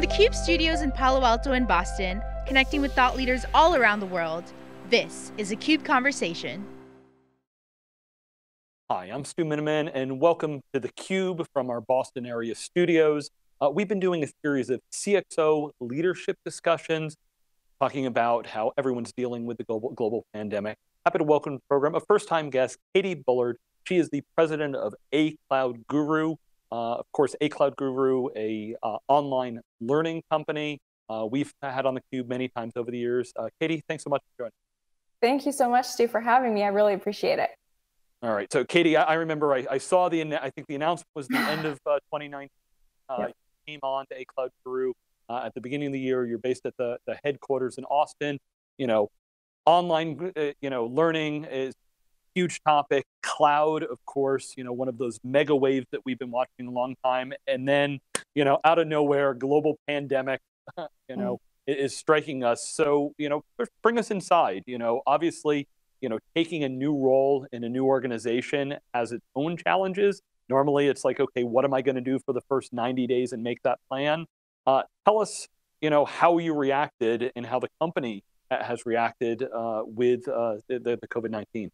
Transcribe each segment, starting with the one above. From theCUBE studios in Palo Alto and Boston, connecting with thought leaders all around the world, this is a CUBE Conversation. Hi, I'm Stu Miniman, and welcome to theCUBE from our Boston area studios. We've been doing a series of CXO leadership discussions, talking about how everyone's dealing with the global pandemic. Happy to welcome to the program a first-time guest, Katie Bullard. She is the president of A Cloud Guru. Of course, A Cloud Guru, a online learning company we've had on theCUBE many times over the years. Katie, thanks so much for joining. Thank you so much, Stu, for having me. I really appreciate it. All right, so Katie, I remember I saw I think the announcement was the end of 2019. Yep. You came on to A Cloud Guru at the beginning of the year. You're based at the headquarters in Austin. You know, online, learning is huge topic. Cloud, of course, one of those mega waves that we've been watching a long time. And then, out of nowhere, global pandemic, is striking us. So, bring us inside. Obviously, taking a new role in a new organization has its own challenges. Normally, it's like, okay, what am I going to do for the first 90 days and make that plan? Tell us, how you reacted and how the company has reacted with the COVID-19.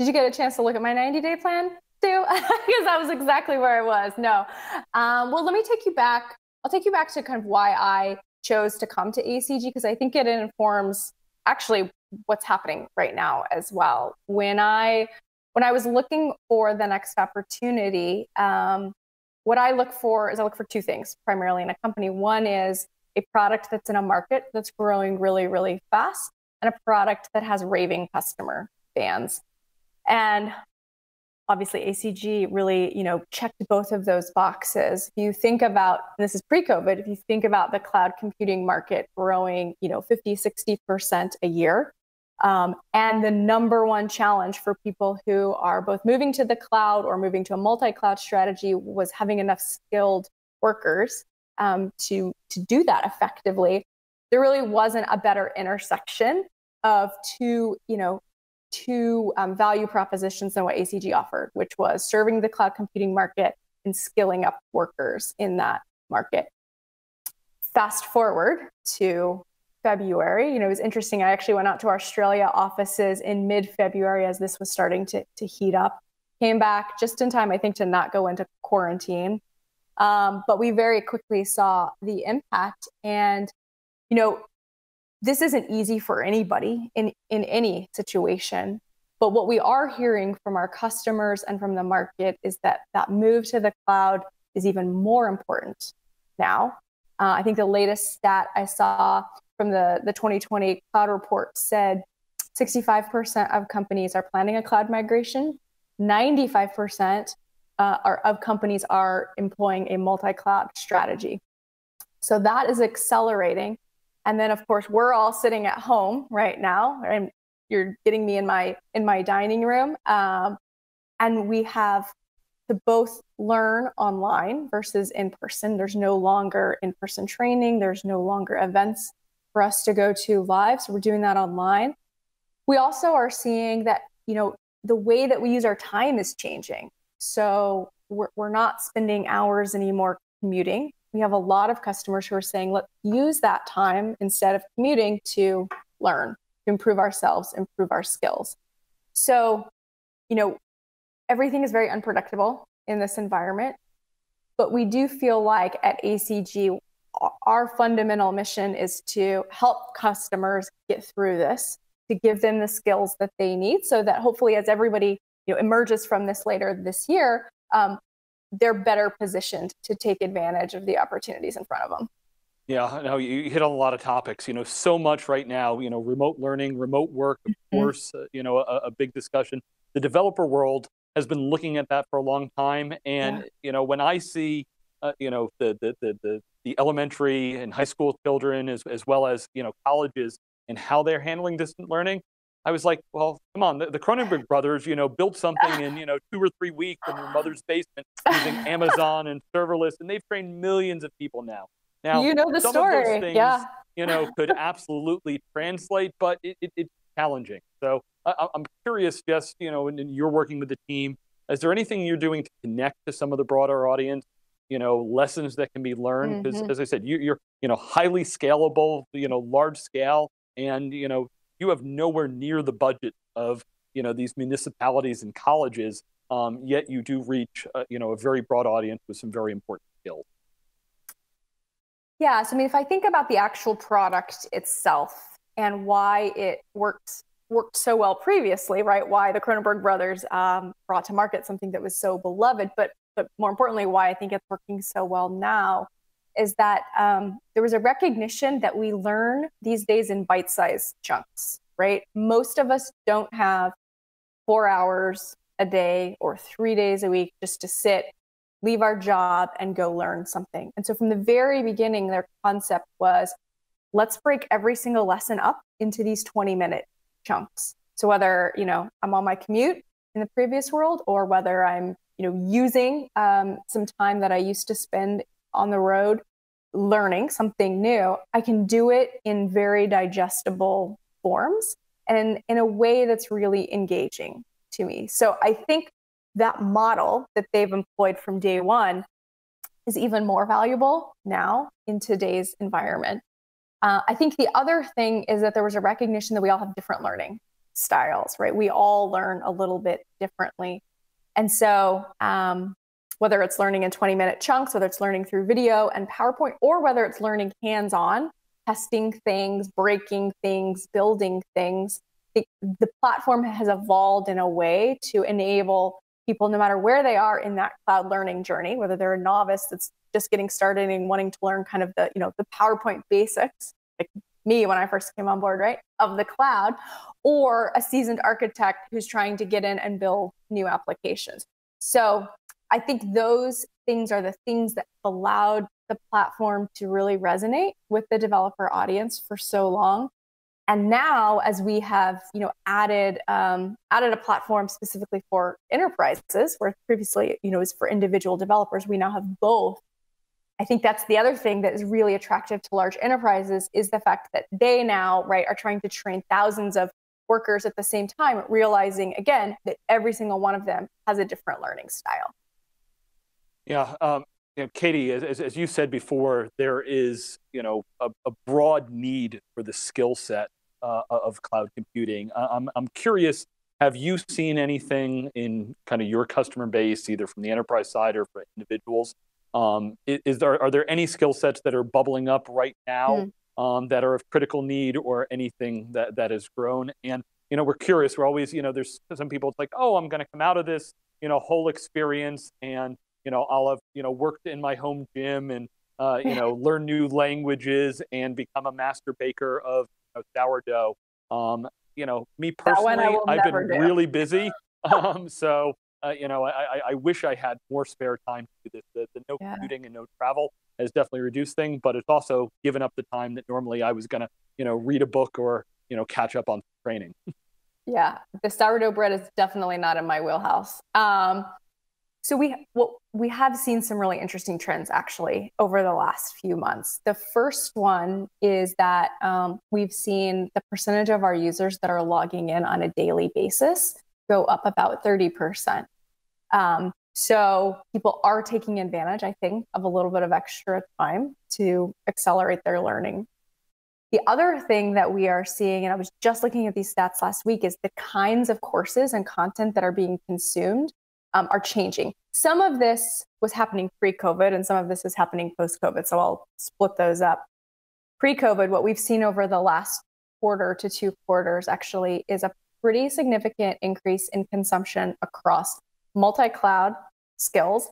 Did you get a chance to look at my 90-day plan, Stu? Because that was exactly where I was. No. Well, let me take you back. I'll take you back to kind of why I chose to come to ACG, because I think it informs actually what's happening right now as well. When I was looking for the next opportunity, what I look for is two things primarily in a company. One is a product that's in a market that's growing really, really fast, and a product that has raving customer fans. And obviously ACG really, checked both of those boxes. If you think about, and this is pre-COVID, if you think about the cloud computing market growing, 50, 60% a year, and the number one challenge for people who are both moving to the cloud or moving to a multi-cloud strategy was having enough skilled workers to do that effectively. There really wasn't a better intersection of two value propositions than what ACG offered, which was serving the cloud computing market and skilling up workers in that market. Fast forward to February, it was interesting. I actually went out to our Australia offices in mid-February as this was starting to heat up. Came back just in time, I think, to not go into quarantine. But we very quickly saw the impact. And, this isn't easy for anybody in any situation, but what we are hearing from our customers and from the market is that that move to the cloud is even more important now. I think the latest stat I saw from the 2020 cloud report said 65% of companies are planning a cloud migration, 95% of companies are employing a multi-cloud strategy. So that is accelerating. And then, of course, we're all sitting at home right now, and you're getting me in my dining room. And we have to both learn online versus in person. There's no longer in-person training. There's no longer events for us to go to live. So we're doing that online. We also are seeing that, the way that we use our time is changing. So we're not spending hours anymore commuting. We have a lot of customers who are saying, let's use that time instead of commuting to learn, to improve ourselves, improve our skills. So, everything is very unpredictable in this environment, but we do feel like at ACG, our fundamental mission is to help customers get through this, to give them the skills that they need so that hopefully as everybody emerges from this later this year, they're better positioned to take advantage of the opportunities in front of them. Yeah, no, you hit on a lot of topics, so much right now, remote learning, remote work, of course, a big discussion. The developer world has been looking at that for a long time. And, when I see, the elementary and high school children, as well as, colleges and how they're handling distant learning, I was like, well, come on, the Kroonenburg brothers, built something in, 2 or 3 weeks in your mother's basement using Amazon and serverless, and they've trained millions of people now. Now, the some story. Of those things, could absolutely translate, but it's challenging. So I'm curious, just, and you're working with the team, is there anything you're doing to connect to some of the broader audience lessons that can be learned. Because as I said, you're highly scalable, large scale, and you have nowhere near the budget of these municipalities and colleges. Yet you do reach a very broad audience with some very important skills. Yeah, so I mean, if I think about the actual product itself and why it worked so well previously, right? Why the Kroonenburg brothers brought to market something that was so beloved, but more importantly, why I think it's working so well now is that there was a recognition that we learn these days in bite-sized chunks, right? Most of us don't have 4 hours a day or 3 days a week just to sit, leave our job and go learn something. And so from the very beginning, their concept was, let's break every single lesson up into these 20-minute chunks. So whether, I'm on my commute in the previous world, or whether I'm, using some time that I used to spend on the road learning something new, I can do it in very digestible forms and in a way that's really engaging to me. So I think that model that they've employed from day one is even more valuable now in today's environment. I think the other thing is that there was a recognition that we all have different learning styles, right? We all learn a little bit differently. And so whether it's learning in 20-minute chunks, whether it's learning through video and PowerPoint, or whether it's learning hands-on, testing things, breaking things, building things, the platform has evolved in a way to enable people, no matter where they are in that cloud learning journey, whether they're a novice that's just getting started and wanting to learn kind of the, the PowerPoint basics, like me when I first came on board, right, of the cloud, or a seasoned architect who's trying to get in and build new applications. So I think those things are the things that allowed the platform to really resonate with the developer audience for so long. And now, as we have, added a platform specifically for enterprises, where previously, it was for individual developers, we now have both. I think that's the other thing that is really attractive to large enterprises is the fact that they now, right, are trying to train thousands of workers at the same time, realizing again that every single one of them has a different learning style. Yeah, Katie, as you said before, there is, a broad need for the skill set of cloud computing. I'm curious, have you seen anything in kind of your customer base, either from the enterprise side or for individuals? Are there any skill sets that are bubbling up right now that are of critical need, or anything that has grown? And we're curious. We're always, there's some people. It's like, oh, I'm going to come out of this, whole experience, and I'll have worked in my home gym and learn new languages and become a master baker of sourdough. Me personally, I've been really busy. I wish I had more spare time to do this. The no commuting and no travel has definitely reduced things, but it's also given up the time that normally I was going to, read a book or, catch up on training. Yeah, the sourdough bread is definitely not in my wheelhouse. So we have seen some really interesting trends actually over the last few months. The first one is that we've seen the percentage of our users that are logging in on a daily basis go up about 30%. So people are taking advantage, I think, of a little bit of extra time to accelerate their learning. The other thing that we are seeing, and I was just looking at these stats last week, is the kinds of courses and content that are being consumed are changing. Some of this was happening pre-COVID and some of this is happening post-COVID. So I'll split those up. Pre-COVID, what we've seen over the last quarter to 2 quarters actually is a pretty significant increase in consumption across multi-cloud skills.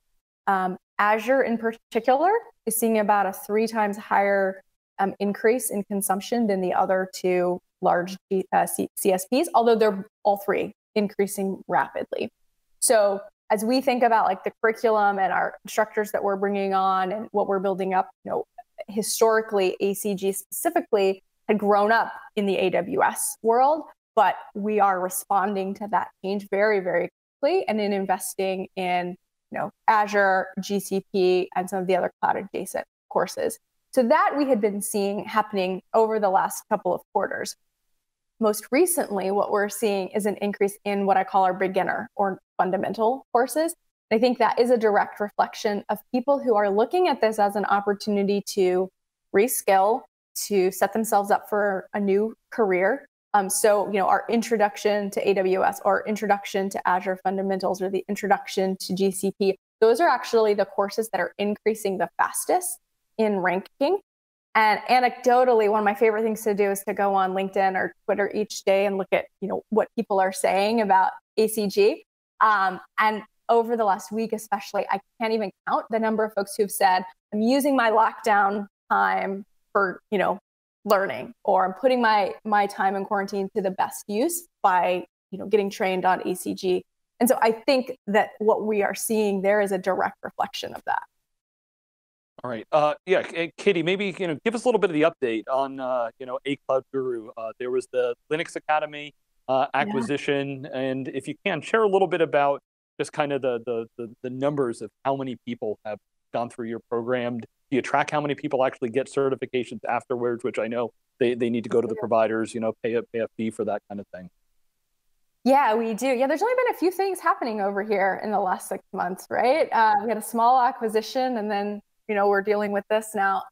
Azure in particular is seeing about a 3 times higher increase in consumption than the other two large CSPs, although they're all three increasing rapidly. So as we think about like the curriculum and our instructors that we're bringing on and what we're building up, historically ACG specifically had grown up in the AWS world, but we are responding to that change very, very quickly and in investing in, Azure, GCP, and some of the other cloud adjacent courses. So that we had been seeing happening over the last couple of quarters. Most recently, what we're seeing is an increase in what I call our beginner or fundamental courses. I think that is a direct reflection of people who are looking at this as an opportunity to reskill, to set themselves up for a new career. So, you know, our introduction to AWS or introduction to Azure fundamentals or the introduction to GCP, those are actually the courses that are increasing the fastest in ranking. And anecdotally, one of my favorite things to do is to go on LinkedIn or Twitter each day and look at, you know, what people are saying about ACG. And over the last week, especially, I can't even count the number of folks who've said, I'm using my lockdown time for, you know, learning, or I'm putting my time in quarantine to the best use by, you know, getting trained on ACG. And so I think that what we are seeing there is a direct reflection of that. All right. Yeah, Katie, maybe, you know, give us a little bit of the update on, you know, A Cloud Guru. There was the Linux Academy acquisition. Yeah. And if you can, share a little bit about just kind of the numbers of how many people have gone through your program. Do you track how many people actually get certifications afterwards, which I know they need to go to the providers, you know, pay a fee for that kind of thing? Yeah, we do. Yeah, there's only been a few things happening over here in the last 6 months, right? We had a small acquisition and then, you know, we're dealing with this now.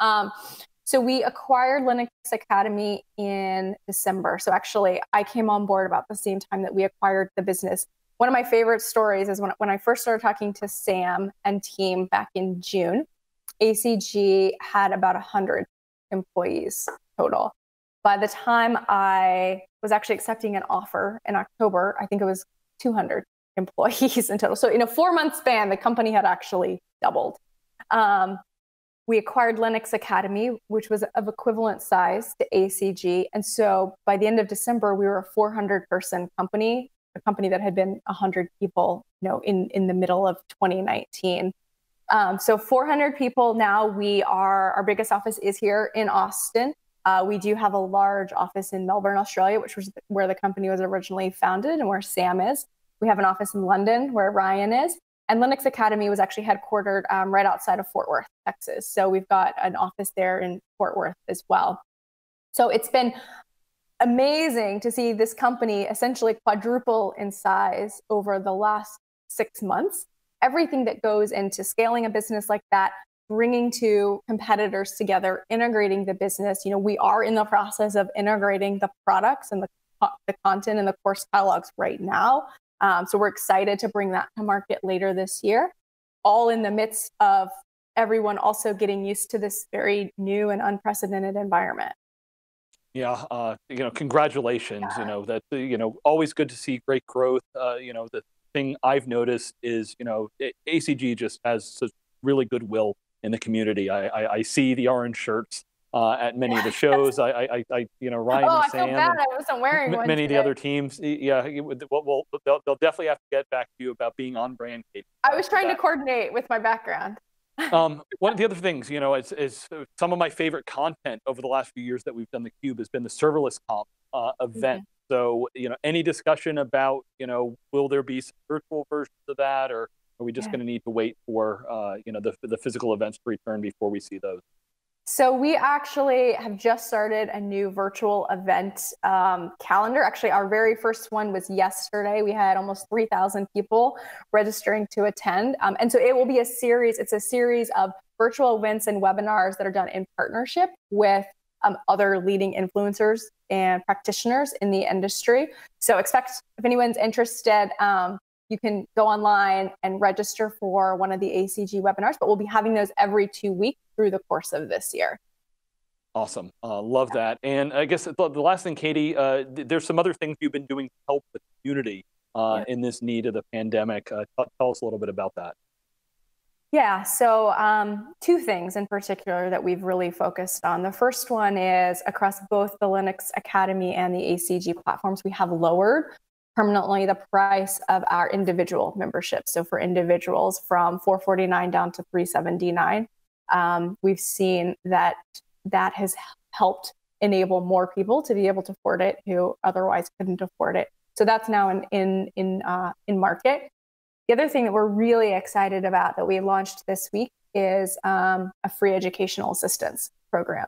So we acquired Linux Academy in December. So actually I came on board about the same time that we acquired the business. One of my favorite stories is when I first started talking to Sam and team back in June, ACG had about 100 employees total. By the time I was actually accepting an offer in October, I think it was 200 employees in total. So in a 4-month span, the company had actually doubled. We acquired Linux Academy, which was of equivalent size to ACG. And so by the end of December, we were a 400-person company, a company that had been 100 people, you know, in the middle of 2019. So 400 people now. Our biggest office is here in Austin. We do have a large office in Melbourne, Australia, which was where the company was originally founded and where Sam is. We have an office in London where Ryan is. And Linux Academy was actually headquartered right outside of Fort Worth, Texas. So we've got an office there in Fort Worth as well. So it's been amazing to see this company essentially quadruple in size over the last 6 months. Everything that goes into scaling a business like that, bringing two competitors together, integrating the business. You know, we are in the process of integrating the products and the content and the course catalogs right now. So we're excited to bring that to market later this year, all in the midst of everyone also getting used to this very new and unprecedented environment. Yeah, you know, congratulations. Yeah. You know, that, you know, always good to see great growth. You know, the thing I've noticed is, you know, ACG just has such really goodwill in the community. I see the orange shirts at many of the shows. I you know, Ryan and Sam. Oh, I feel bad. I wasn't wearing one. Many of the other teams. Yeah, they'll definitely have to get back to you about being on brand. I was trying to coordinate with my background. One of the other things, you know, is some of my favorite content over the last few years that we've done theCUBE has been the serverless comp event. Mm-hmm. So, you know, any discussion about, you know, will there be some virtual versions of that, or are we just going to need to wait for, you know, the physical events to return before we see those? So we actually have just started a new virtual event calendar. Actually, our very first one was yesterday. We had almost 3,000 people registering to attend. And so it will be a series. It's a series of virtual events and webinars that are done in partnership with other leading influencers and practitioners in the industry. So expect, if anyone's interested, you can go online and register for one of the ACG webinars, but we'll be having those every 2 weeks through the course of this year. Awesome. Love that. And I guess the last thing, Katie, there's some other things you've been doing to help the community in this need of the pandemic. Tell us a little bit about that. Yeah, so two things in particular that we've really focused on. The first one is across both the Linux Academy and the ACG platforms, we have lowered permanently the price of our individual membership. So for individuals, from $449 down to $379. We've seen that that has helped enable more people to be able to afford it who otherwise couldn't afford it. So that's now in market. The other thing that we're really excited about that we launched this week is a free educational assistance program.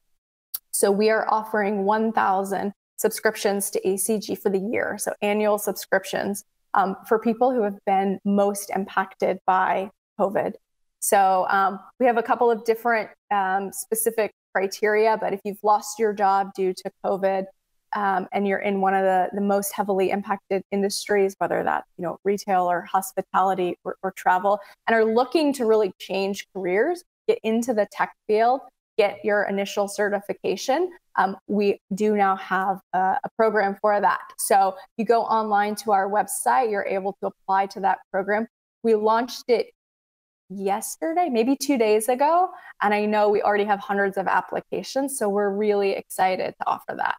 So we are offering 1,000 subscriptions to ACG for the year. So annual subscriptions for people who have been most impacted by COVID. So we have a couple of different specific criteria, but if you've lost your job due to COVID and you're in one of the most heavily impacted industries, whether that's retail or hospitality or travel, and are looking to really change careers, get into the tech field, get your initial certification, we do now have a program for that. So you go online to our website, you're able to apply to that program. We launched it yesterday, maybe 2 days ago, and I know we already have hundreds of applications, so we're really excited to offer that.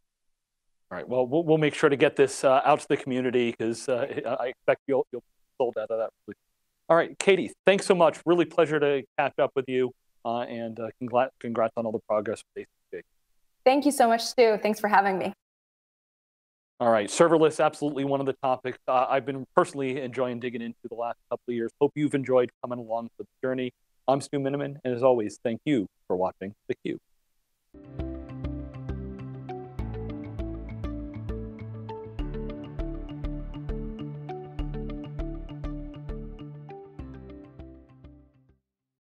All right, well, we'll make sure to get this out to the community, because I expect you'll be sold out of that. All right, Katie, thanks so much. Really pleasure to catch up with you, and congrats on all the progress with ACG. Thank you so much, Stu. Thanks for having me. All right, serverless, absolutely one of the topics I've been personally enjoying digging into the last couple of years. Hope you've enjoyed coming along for the journey. I'm Stu Miniman, and as always, thank you for watching theCUBE.